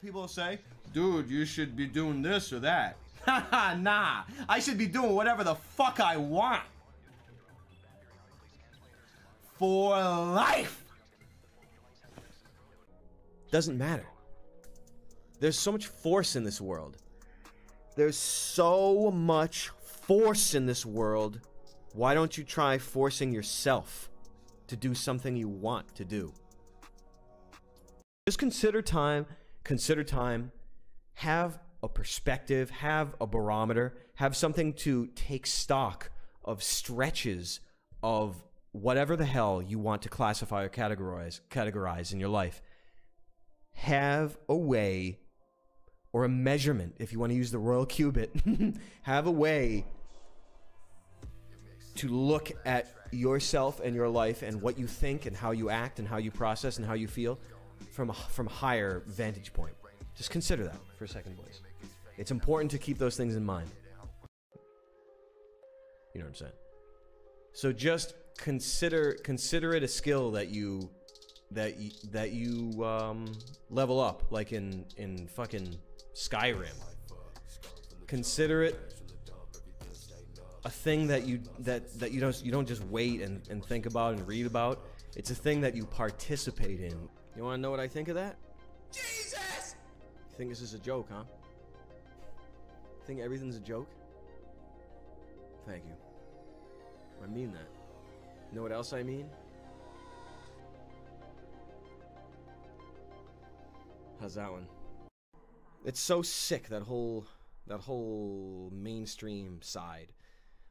People say, dude, you should be doing this or that. Haha, nah. I should be doing whatever the fuck I want. For life. Doesn't matter. There's so much force in this world. There's so much force in this world. Why don't you try forcing yourself to do something you want to do? Just consider time, have a perspective, have a barometer, have something to take stock of stretches of whatever the hell you want to classify or categorize in your life. Have a way or a measurement, if you want to use the royal cubit, have a way to look at yourself and your life and what you think and how you act and how you process and how you feel from a higher vantage point. Just consider that for a second, boys. It's important to keep those things in mind. You know what I'm saying? So just consider it a skill that you level up, like in fucking Skyrim. Consider it a thing that you don't just wait and think about and read about. It's a thing that you participate in. You want to know what I think of that? Jesus! You think this is a joke, huh? You think everything's a joke? Thank you. I mean that. You know what else I mean? How's that one? It's so sick, that whole mainstream side.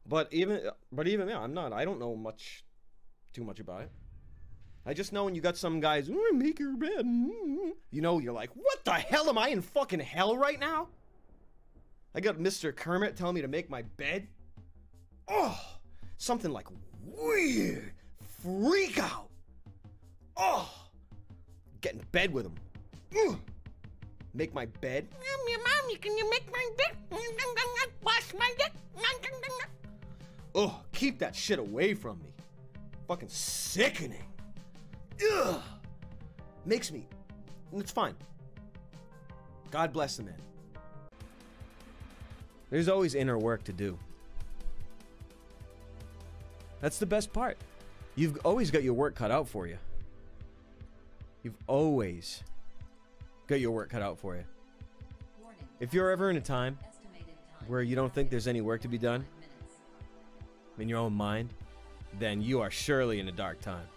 But even yeah, I don't know too much about it. I just know when you got some guys, make your bed, you know, you're like, what the hell, am I in fucking hell right now? I got Mr. Kermit telling me to make my bed? Oh, something like weird, freak out. Oh, get in bed with him. Make my bed? Mommy, can you make my bed? Wash my bed? Oh, keep that shit away from me. Fucking sickening. Ugh. Makes me. It's fine. God bless the man. There's always inner work to do. That's the best part. You've always got your work cut out for you. You've always got your work cut out for you. If you're ever in a time where you don't think there's any work to be done in your own mind, then you are surely in a dark time.